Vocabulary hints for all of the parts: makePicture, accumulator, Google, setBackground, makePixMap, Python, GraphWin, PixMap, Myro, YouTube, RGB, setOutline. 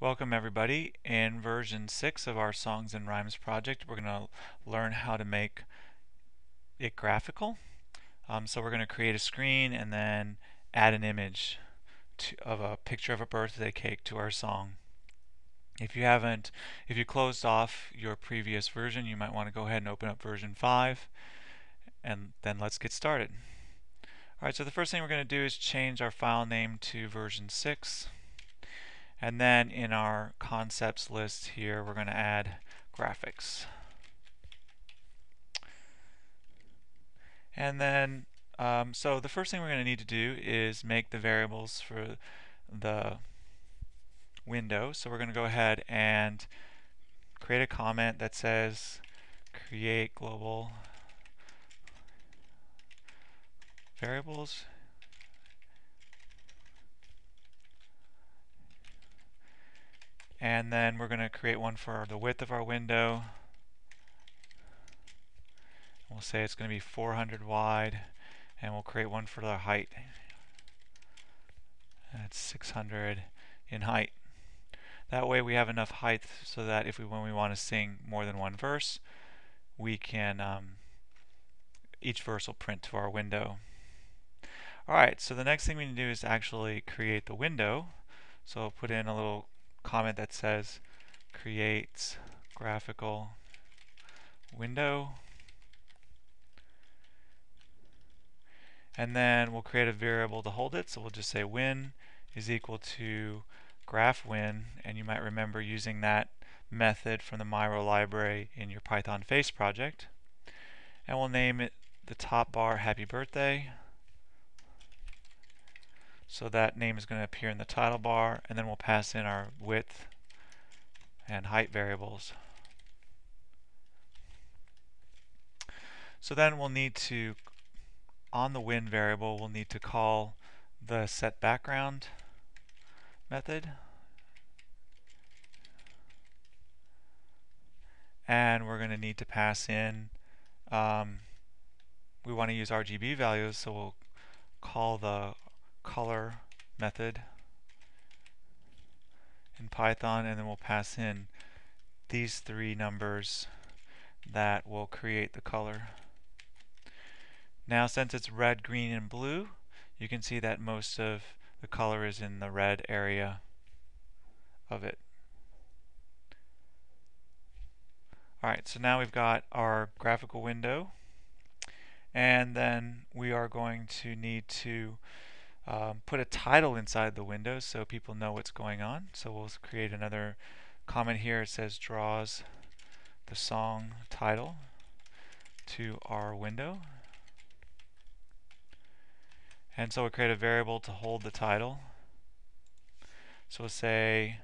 Welcome everybody. In version 6 of our Songs and Rhymes project, we're going to learn how to make it graphical. So we're going to create a screen and then add an image of a picture of a birthday cake to our song. If you closed off your previous version, you might want to go ahead and open up version 5, and then let's get started. Alright, so the first thing we're going to do is change our file name to version 6. And then in our concepts list here, we're going to add graphics. And then, so the first thing we're going to need to do is make the variables for the window. So we're going to go ahead and create a comment that says create global variables. And then we're going to create one for the width of our window. We'll say it's going to be 400 wide, and we'll create one for the height. That's 600 in height. That way we have enough height so that if when we want to sing more than one verse, we can each verse will print to our window. Alright, so the next thing we need to do is actually create the window. So I'll put in a little comment that says creates graphical window, and then we'll create a variable to hold it, so we'll just say win is equal to graphwin, and you might remember using that method from the Myro library in your Python face project. And we'll name it the top bar happy birthday, so that name is going to appear in the title bar, and then we'll pass in our width and height variables. So then we'll need to, on the win variable, we'll need to call the setBackground method, and we're going to need to pass in, we want to use RGB values, so we'll call the color method in Python, and then we'll pass in these three numbers that will create the color. Now, since it's red, green, and blue, you can see that most of the color is in the red area of it. Alright, so now we've got our graphical window, and then we are going to need to put a title inside the window so people know what's going on. So we'll create another comment here. It says draws the song title to our window, and so we'll create a variable to hold the title. So we'll say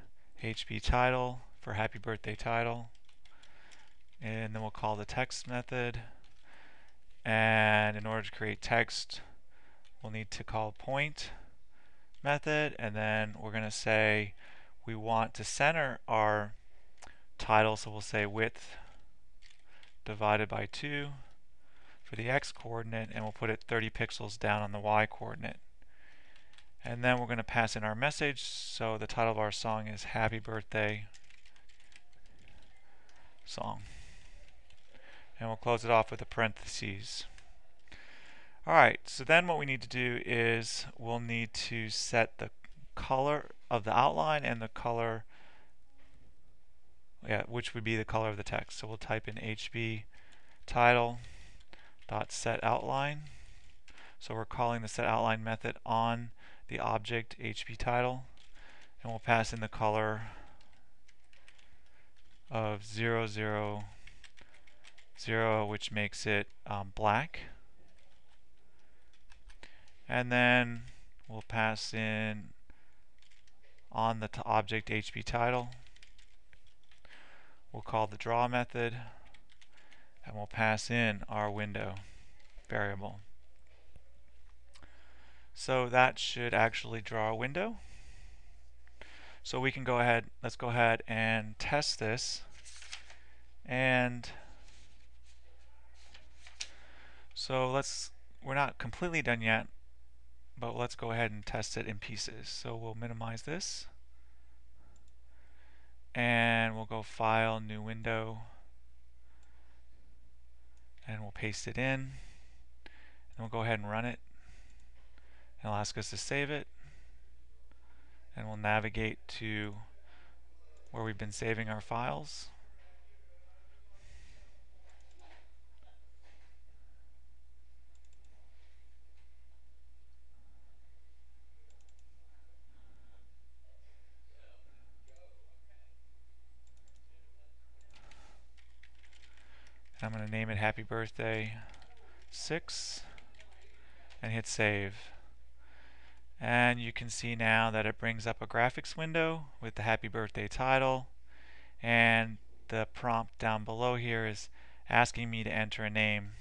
HB title for happy birthday title, and then we'll call the text method, and in order to create text we'll need to call point method, and then we're going to say we want to center our title, so we'll say width divided by 2 for the x coordinate, and we'll put it 30 pixels down on the y coordinate. And then we're going to pass in our message, so the title of our song is Happy Birthday Song. And we'll close it off with a parentheses. Alright, so then what we need to do is we'll need to set the color of the outline and the color, which would be the color of the text. So we'll type in HB title dot setOutline. So we're calling the setOutline method on the object HB title, and we'll pass in the color of 000, which makes it black. And then we'll pass in on the object HB title, we'll call the draw method, and we'll pass in our window variable. So that should actually draw a window. So we can go ahead, let's go ahead and test this. And so we're not completely done yet, but let's go ahead and test it in pieces. So we'll minimize this, and we'll go File, New Window, and we'll paste it in, and we'll go ahead and run it, and it'll ask us to save it, and we'll navigate to where we've been saving our files. I'm going to name it Happy Birthday 6 and hit save. And you can see now that it brings up a graphics window with the Happy Birthday title, and the prompt down below here is asking me to enter a name.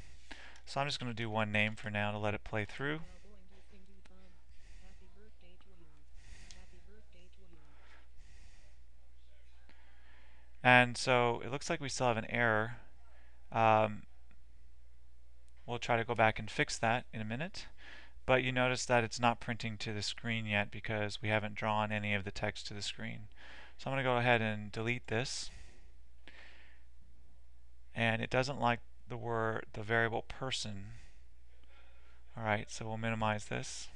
So I'm just going to do one name for now to let it play through. And so it looks like we still have an error. We'll try to go back and fix that in a minute, but you notice that it's not printing to the screen yet because we haven't drawn any of the text to the screen. So I'm going to go ahead and delete this, and it doesn't like the word, the variable person. Alright, so we'll minimize this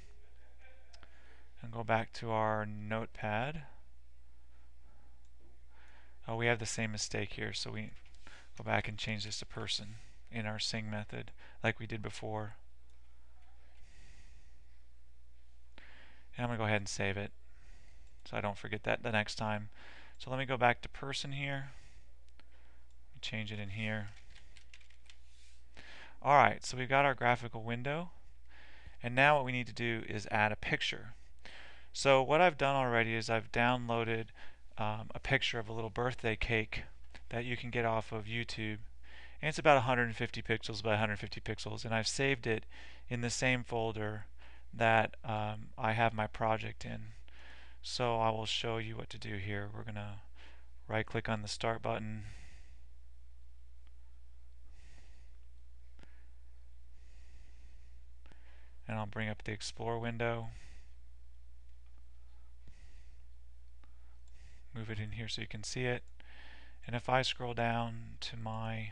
and go back to our notepad. Oh, we have the same mistake here, so we go back and change this to person in our sing method like we did before. And I'm going to go ahead and save it so I don't forget that the next time. So let me go back to person here, change it in here. Alright, so we've got our graphical window, and now what we need to do is add a picture. So what I've done already is I've downloaded a picture of a little birthday cake that you can get off of YouTube, and it's about 150 pixels by 150 pixels, and I've saved it in the same folder that I have my project in. So I will show you what to do here. We're gonna right click on the start button, and I'll bring up the Explore window, move it in here so you can see it. And if I scroll down to my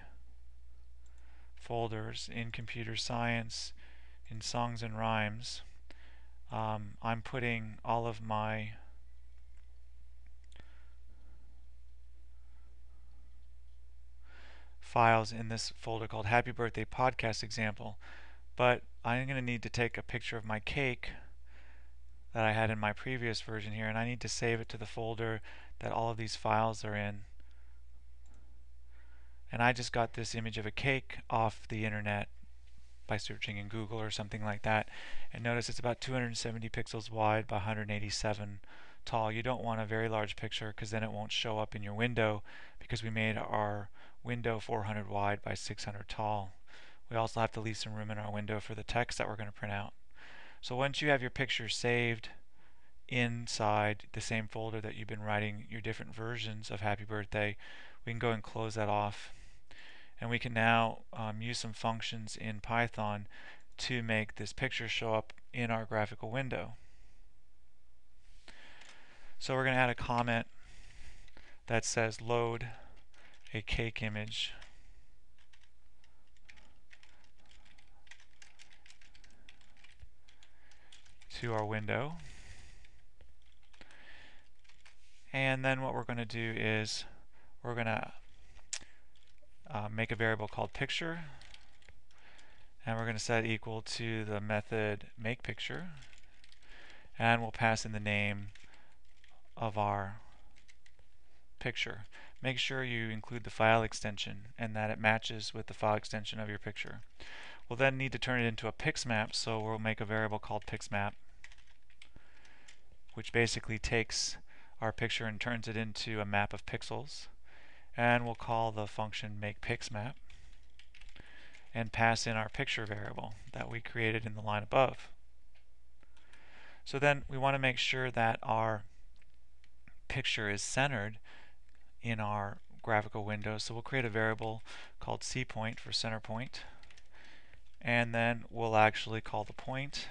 folders in Computer Science, in Songs and Rhymes, I'm putting all of my files in this folder called Happy Birthday Podcast Example, but I'm going to need to take a picture of my cake that I had in my previous version here, and I need to save it to the folder that all of these files are in. And I just got this image of a cake off the internet by searching in Google or something like that. And notice it's about 270 pixels wide by 187 tall. You don't want a very large picture because then it won't show up in your window, because we made our window 400 wide by 600 tall. We also have to leave some room in our window for the text that we're going to print out. So once you have your picture saved inside the same folder that you've been writing your different versions of Happy Birthday, we can go and close that off. And we can now use some functions in Python to make this picture show up in our graphical window. So we're going to add a comment that says load a cake image to our window. And then what we're going to do is we're going to make a variable called picture, and we're going to set it equal to the method makePicture, and we'll pass in the name of our picture. Make sure you include the file extension and that it matches with the file extension of your picture. We'll then need to turn it into a PixMap, so we'll make a variable called PixMap, which basically takes our picture and turns it into a map of pixels. And we'll call the function makePixMap and pass in our picture variable that we created in the line above. So then we want to make sure that our picture is centered in our graphical window, so we'll create a variable called cPoint for center point, and then we'll actually call the point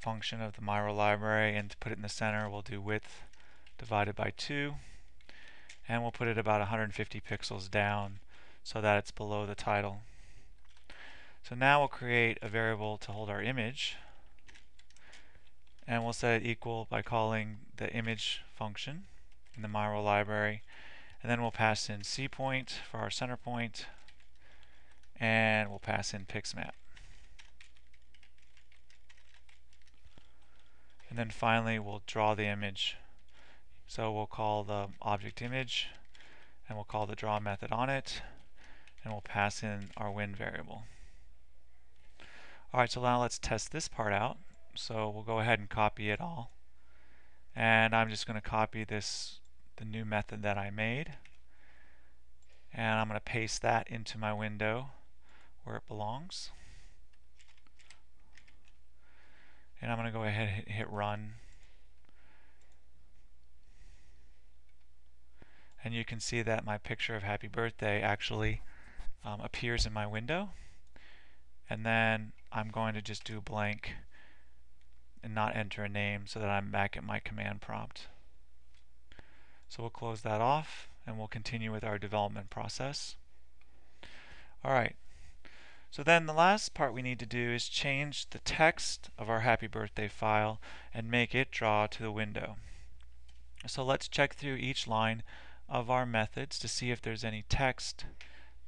function of the Myro library, and to put it in the center we'll do width divided by 2, and we'll put it about 150 pixels down so that it's below the title. So now we'll create a variable to hold our image, and we'll set it equal by calling the image function in the Myro library, and then we'll pass in C point for our center point, and we'll pass in PixMap. And then finally we'll draw the image. So we'll call the object image, and we'll call the draw method on it, and we'll pass in our win variable. Alright, so now let's test this part out. So we'll go ahead and copy it all, and I'm just going to copy this, the new method that I made, and I'm going to paste that into my window where it belongs. And I'm going to go ahead and hit run. And you can see that my picture of Happy Birthday actually appears in my window. And then I'm going to just do blank and not enter a name so that I'm back at my command prompt. So we'll close that off and we'll continue with our development process. Alright, so then the last part we need to do is change the text of our Happy Birthday file and make it draw to the window. So let's check through each line of our methods to see if there's any text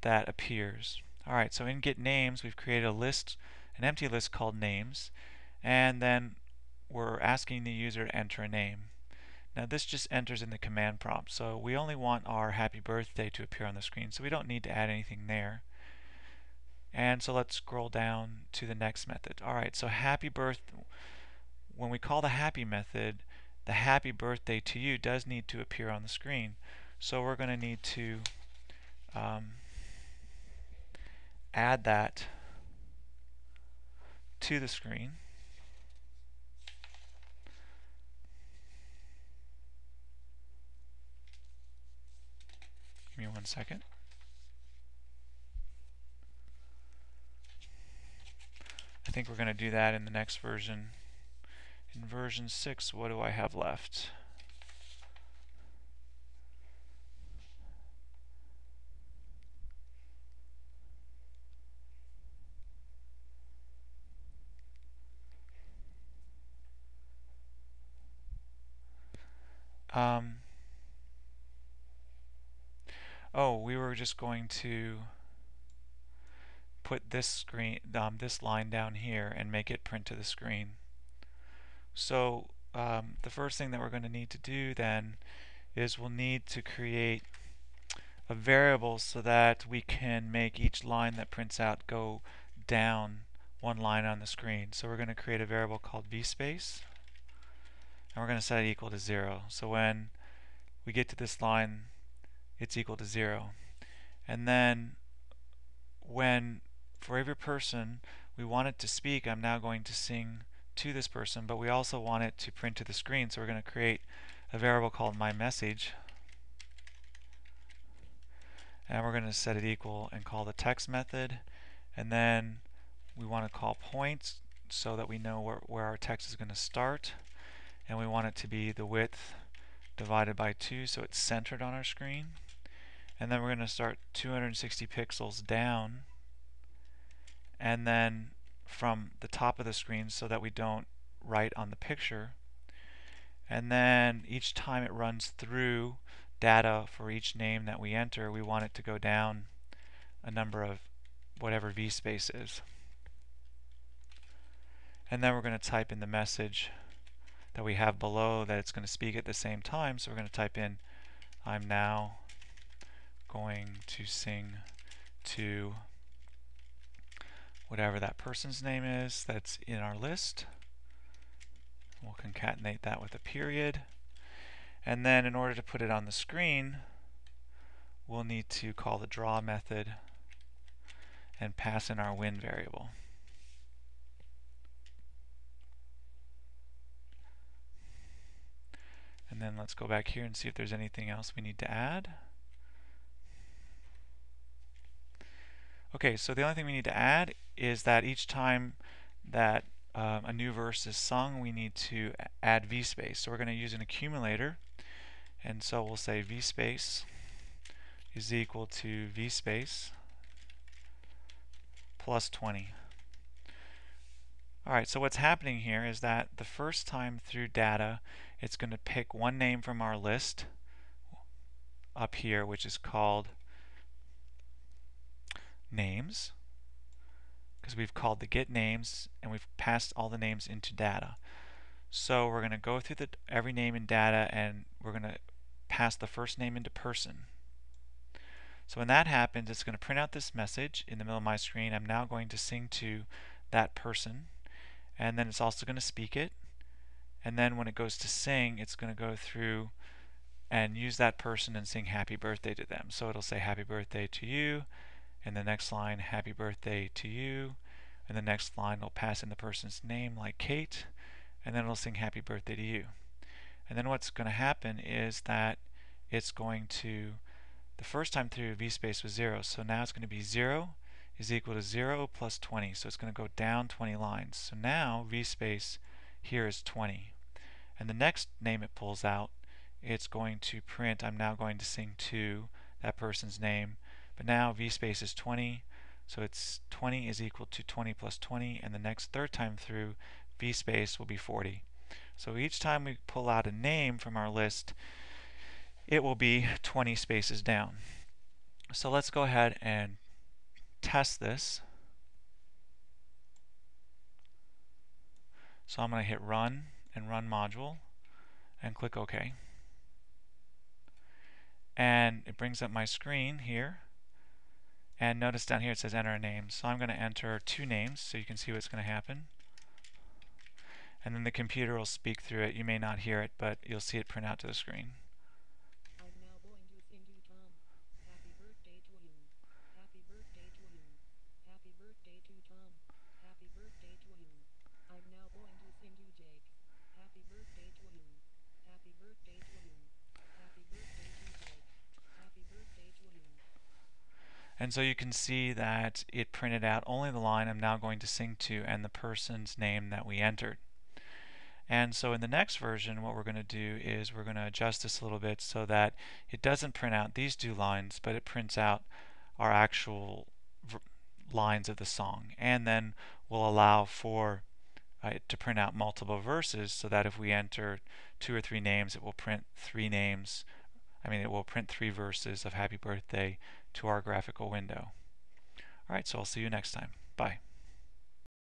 that appears. Alright, so in get names we've created a list, an empty list called names, and then we're asking the user to enter a name. Now this just enters in the command prompt, so we only want our Happy Birthday to appear on the screen, so we don't need to add anything there. And so let's scroll down to the next method. Alright, so Happy Birthday, when we call the Happy method, the Happy Birthday to you does need to appear on the screen, so we're going to need to add that to the screen. Give me 1 second. I think we're going to do that in the next version. In version 6, what do I have left? Oh, we were just going to put this screen, this line down here, and make it print to the screen. So the first thing that we're going to need to do then is we'll need to create a variable so that we can make each line that prints out go down one line on the screen. So we're going to create a variable called vSpace, and we're going to set it equal to 0. So when we get to this line, it's equal to 0. And then when, for every person we want it to speak, I'm now going to sing to this person, but we also want it to print to the screen, so we're going to create a variable called myMessage, and we're going to set it equal and call the text method, and then we want to call points so that we know where our text is going to start, and we want it to be the width divided by 2 so it's centered on our screen. And then we're going to start 260 pixels down, and then from the top of the screen so that we don't write on the picture. And then each time it runs through data for each name that we enter, we want it to go down a number of whatever vSpace is. And then we're going to type in the message that we have below that it's going to speak at the same time, so we're going to type in I'm now going to sing to whatever that person's name is that's in our list. We'll concatenate that with a period, and then in order to put it on the screen we'll need to call the draw method and pass in our win variable. And then let's go back here and see if there's anything else we need to add. Okay, so the only thing we need to add is that each time that a new verse is sung, we need to add vSpace. So we're going to use an accumulator, and so we'll say vSpace is equal to v space plus 20. Alright, so what's happening here is that the first time through data, it's going to pick one name from our list up here, which is called names, because we've called the get names and we've passed all the names into data. So we're going to go through every name in data, and we're going to pass the first name into person. So when that happens, it's going to print out this message in the middle of my screen. I'm now going to sing to that person, and then it's also going to speak it, and then when it goes to sing, it's going to go through and use that person and sing happy birthday to them. So it'll say happy birthday to you, and the next line happy birthday to you, and the next line will pass in the person's name like Kate, and then it'll sing happy birthday to you. And then what's going to happen is that it's going to, the first time through v space was 0, so now it's going to be 0 is equal to 0 plus 20, so it's going to go down 20 lines. So now v space here is 20, and the next name it pulls out, it's going to print, I'm now going to sing to that person's name, but now v space is 20, so it's 20 is equal to 20 plus 20, and the next third time through v space will be 40. So each time we pull out a name from our list, it will be 20 spaces down. So let's go ahead and test this. So I'm going to hit run and run module and click OK. And it brings up my screen here, and notice down here it says enter a name, so I'm going to enter two names so you can see what's going to happen, and then the computer will speak through it. You may not hear it, but you'll see it print out to the screen. I'm now going to sing you, Tom. Happy birthday to you. Happy birthday to you. Happy birthday to Tom. Happy birthday to you. I'm now going to sing you, Jake. Happy birthday to you. Happy birthday to you. Happy birthday to Jake. Happy birthday to you. And so you can see that it printed out only the line I'm now going to sing to and the person's name that we entered. And so in the next version, what we're going to do is we're going to adjust this a little bit so that it doesn't print out these two lines, but it prints out our actual lines of the song. And then we'll allow for it to print out multiple verses, so that if we enter two or three names, it will print three names. It will print three verses of Happy Birthday to our graphical window. Alright, so I'll see you next time. Bye.